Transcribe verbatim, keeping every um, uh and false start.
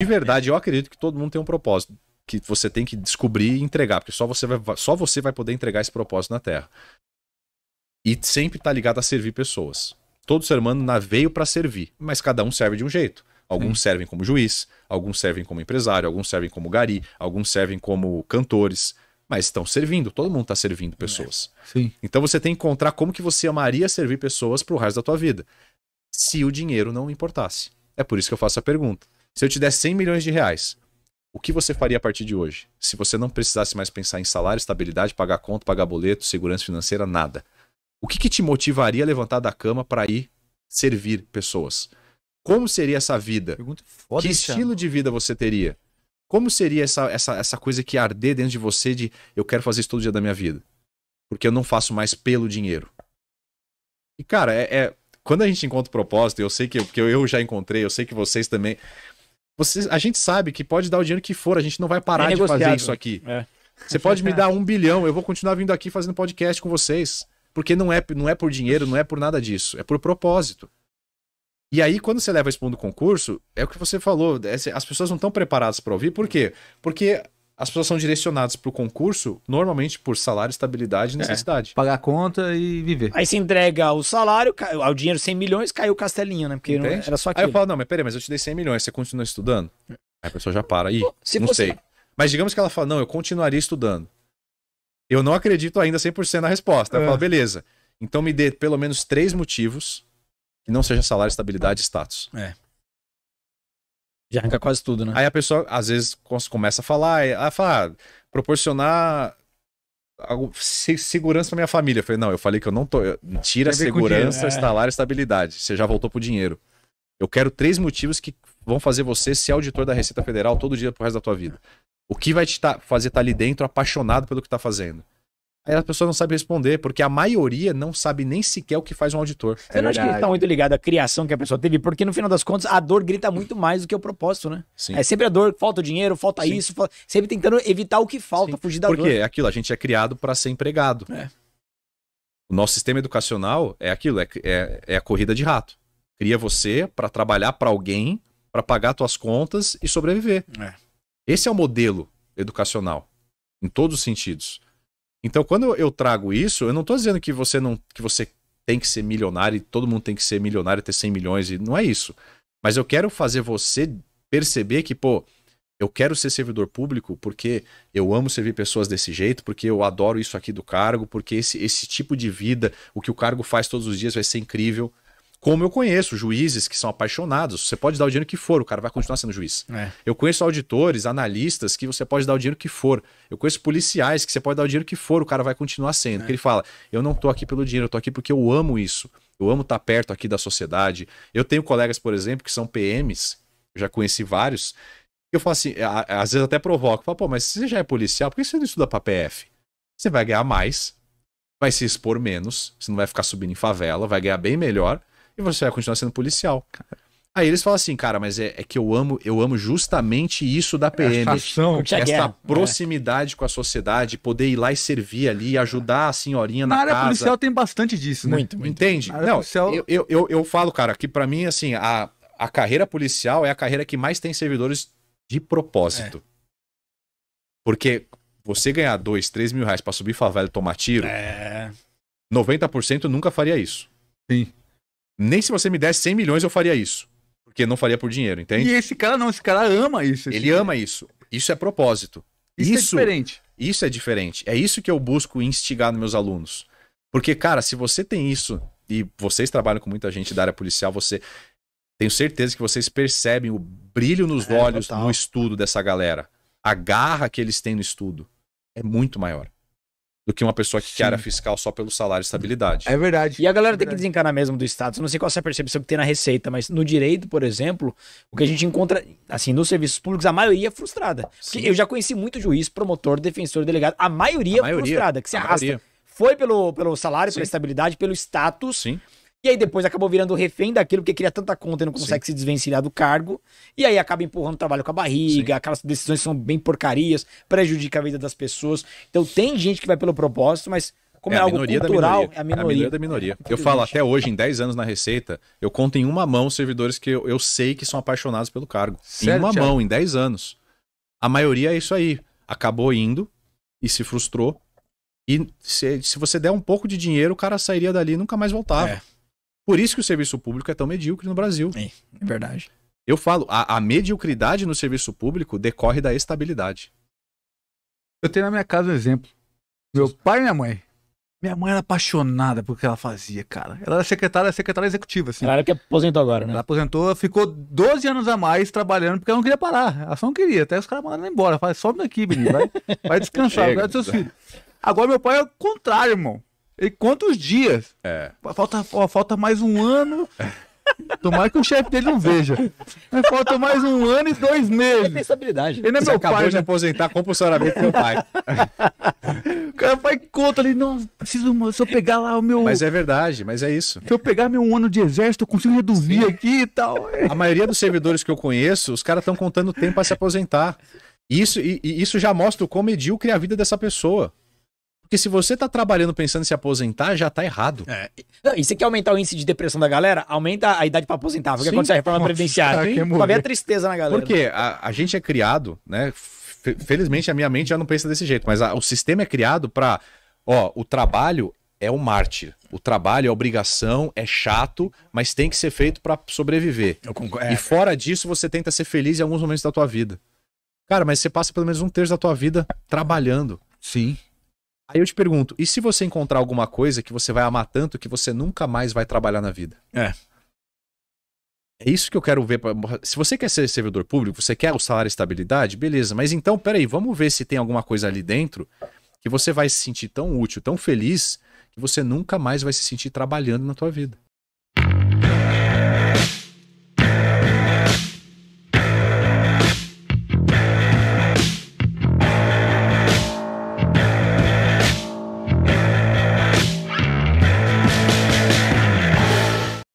De verdade, eu acredito que todo mundo tem um propósito que você tem que descobrir e entregar, porque só você vai, só você vai poder entregar esse propósito na Terra. E sempre tá ligado a servir pessoas. Todo ser humano veio para servir, mas cada um serve de um jeito. Alguns Sim. servem como juiz, alguns servem como empresário, alguns servem como gari, alguns servem como cantores, mas estão servindo, todo mundo está servindo pessoas. Sim. Então você tem que encontrar como que você amaria servir pessoas pro resto da tua vida, se o dinheiro não importasse. É por isso que eu faço a pergunta. Se eu te der cem milhões de reais, o que você faria a partir de hoje? Se você não precisasse mais pensar em salário, estabilidade, pagar conta, pagar boleto, segurança financeira, nada. O que, que te motivaria a levantar da cama para ir servir pessoas? Como seria essa vida? Pergunta foda, que estilo chama. de vida você teria? Como seria essa, essa, essa coisa que arder dentro de você de eu quero fazer isso todo dia da minha vida? Porque eu não faço mais pelo dinheiro. E cara, é, é, quando a gente encontra o propósito, eu sei que eu, porque eu já encontrei, eu sei que vocês também. Vocês, a gente sabe que pode dar o dinheiro que for, a gente não vai parar é de fazer isso aqui. É. Você pode me dar um bilhão, eu vou continuar vindo aqui fazendo podcast com vocês. Porque não é, não é por dinheiro, não é por nada disso. É por propósito. E aí, quando você leva esse ponto do concurso, é o que você falou, as pessoas não estão preparadas para ouvir. Por quê? Porque as pessoas são direcionadas para o concurso, normalmente por salário, estabilidade e necessidade. É, pagar a conta e viver. Aí se entrega o salário, ao dinheiro cem milhões, caiu o castelinho, né? Porque não era só aquilo. Aí eu falo, não, mas peraí, mas eu te dei cem milhões, você continua estudando? Aí a pessoa já para, aí, se não você... sei. Mas digamos que ela fala, não, eu continuaria estudando. Eu não acredito ainda cem por cento na resposta. Eu é. falo, beleza, então me dê pelo menos três motivos que não seja salário, estabilidade e status. É. Já arranca quase tudo, né? Aí a pessoa, às vezes, começa a falar, ela fala, ah, proporcionar algo, segurança pra minha família. Eu falei, não, eu falei que eu não tô... Eu, tira a segurança, é. salário, estabilidade. Você já voltou pro dinheiro. Eu quero três motivos que vão fazer você ser auditor da Receita Federal todo dia pro resto da tua vida. O que vai te tá, fazer estar tá ali dentro apaixonado pelo que tá fazendo? Aí a pessoa não sabe responder, porque a maioria não sabe nem sequer o que faz um auditor. Você não acha que ele tá muito ligado à criação que a pessoa teve? Porque no final das contas, a dor grita muito mais do que o propósito, né? Sim. É sempre a dor, falta dinheiro, falta Sim. isso, falta... sempre tentando evitar o que falta, Sim. fugir da porque dor. Porque aquilo, a gente é criado para ser empregado. É. O nosso sistema educacional é aquilo, é, é, é a corrida de rato. Cria você para trabalhar para alguém, para pagar tuas contas e sobreviver. É. Esse é o modelo educacional, em todos os sentidos. Então, quando eu trago isso, eu não estou dizendo que você, não, que você tem que ser milionário, e todo mundo tem que ser milionário, ter cem milhões, e não é isso. Mas eu quero fazer você perceber que, pô, eu quero ser servidor público porque eu amo servir pessoas desse jeito, porque eu adoro isso aqui do cargo, porque esse, esse tipo de vida, o que o cargo faz todos os dias vai ser incrível. Como eu conheço juízes que são apaixonados, você pode dar o dinheiro que for, o cara vai continuar sendo juiz. É. Eu conheço auditores, analistas, que você pode dar o dinheiro que for. Eu conheço policiais que você pode dar o dinheiro que for, o cara vai continuar sendo. É. Porque ele fala, eu não tô aqui pelo dinheiro, eu tô aqui porque eu amo isso. Eu amo estar perto aqui da sociedade. Eu tenho colegas, por exemplo, que são P Ms, eu já conheci vários, eu falo assim, às vezes até provoco, falo, pô, mas você já é policial, por que você não estuda pra P F? Você vai ganhar mais, vai se expor menos, você não vai ficar subindo em favela, vai ganhar bem melhor, e você vai continuar sendo policial. Aí eles falam assim, cara, mas é, é que eu amo, eu amo justamente isso da P M. Essa, ação, essa proximidade é. com a sociedade, poder ir lá e servir ali, ajudar a senhorinha na, na área casa. Policial tem bastante disso, né? Muito, muito. Entende? Não, policial... eu, eu, eu, eu falo, cara, que pra mim, assim, a, a carreira policial é a carreira que mais tem servidores de propósito. É. Porque você ganhar dois, três mil reais pra subir favela e tomar tiro, é... noventa por cento nunca faria isso. Sim. Nem se você me desse cem milhões eu faria isso. Porque não faria por dinheiro, entende? E esse cara não, esse cara ama isso. Ele cara. ama isso. Isso é propósito. Isso, isso é diferente. Isso é diferente. É isso que eu busco instigar nos meus alunos. Porque, cara, se você tem isso, e vocês trabalham com muita gente da área policial, você... Tenho certeza que vocês percebem o brilho nos é, olhos total. no estudo dessa galera. A garra que eles têm no estudo é muito maior do que uma pessoa que Sim. era fiscal só pelo salário e estabilidade. É verdade. E a galera é tem que desencanar mesmo do status. Não sei qual é a percepção que tem na Receita, mas no direito, por exemplo, o que a gente encontra, assim, nos serviços públicos, a maioria é frustrada. Sim. Porque eu já conheci muito juiz, promotor, defensor, delegado, a maioria, a maioria frustrada, que se arrasta. Maioria. Foi pelo, pelo salário, Sim. pela estabilidade, pelo status. Sim. E aí depois acabou virando refém daquilo, porque cria tanta conta e não consegue Sim. se desvencilhar do cargo. E aí acaba empurrando o trabalho com a barriga, Sim. aquelas decisões são bem porcarias, prejudica a vida das pessoas. Então tem gente que vai pelo propósito, mas Como é, é algo cultural, é a minoria. É a minoria da minoria. É, eu falo até hoje, em dez anos na Receita, eu conto em uma mão servidores que eu, eu sei que são apaixonados pelo cargo. Certo, em uma Thiago? mão, em dez anos. A maioria é isso aí. Acabou indo e se frustrou. E se, se você der um pouco de dinheiro, o cara sairia dali e nunca mais voltava. É. Por isso que o serviço público é tão medíocre no Brasil. É, é verdade. Eu falo, a, a mediocridade no serviço público decorre da estabilidade. Eu tenho na minha casa um exemplo. Meu pai e minha mãe. Minha mãe era apaixonada por que ela fazia, cara. Ela era secretária, secretária executiva, assim. Ela que aposentou agora, né? Ela aposentou, ficou doze anos a mais trabalhando porque ela não queria parar. Ela só não queria. Até os caras mandaram ela embora. Fala, sobe daqui, menino. Vai, vai descansar, cuidar dos seus filhos. Agora meu pai é o contrário, irmão. Ele conta os dias. É. Falta, ó, falta mais um ano. Tomara que o chefe dele não veja. Mas falta mais um ano e dois meses. É estabilidade. Ele é meu acabou pai, de né? aposentar compulsoriamente com meu pai. O cara vai e conta ali, não, preciso, se eu pegar lá o meu... Mas é verdade, mas é isso. Se eu pegar meu ano de exército, eu consigo reduzir aqui e tal. A maioria dos servidores que eu conheço, os caras estão contando o tempo para se aposentar. Isso, e, e isso já mostra o quão medíocre é a vida dessa pessoa. Porque se você tá trabalhando pensando em se aposentar, já tá errado. É. E você quer aumentar o índice de depressão da galera? Aumenta a idade pra aposentar. Porque quando você reforma previdenciária, pra ver a tristeza na galera. Porque a, a gente é criado, né? Felizmente a minha mente já não pensa desse jeito, mas a, o sistema é criado pra... Ó, o trabalho é o mártir. O trabalho é obrigação, é chato, mas tem que ser feito pra sobreviver. Eu concordo. E fora disso, você tenta ser feliz em alguns momentos da tua vida. Cara, mas você passa pelo menos um terço da tua vida trabalhando. Sim. Aí eu te pergunto, e se você encontrar alguma coisa que você vai amar tanto que você nunca mais vai trabalhar na vida? É. É isso que eu quero ver. Pra... Se você quer ser servidor público, você quer o salário e estabilidade, beleza. Mas então, peraí, vamos ver se tem alguma coisa ali dentro que você vai se sentir tão útil, tão feliz, que você nunca mais vai se sentir trabalhando na tua vida.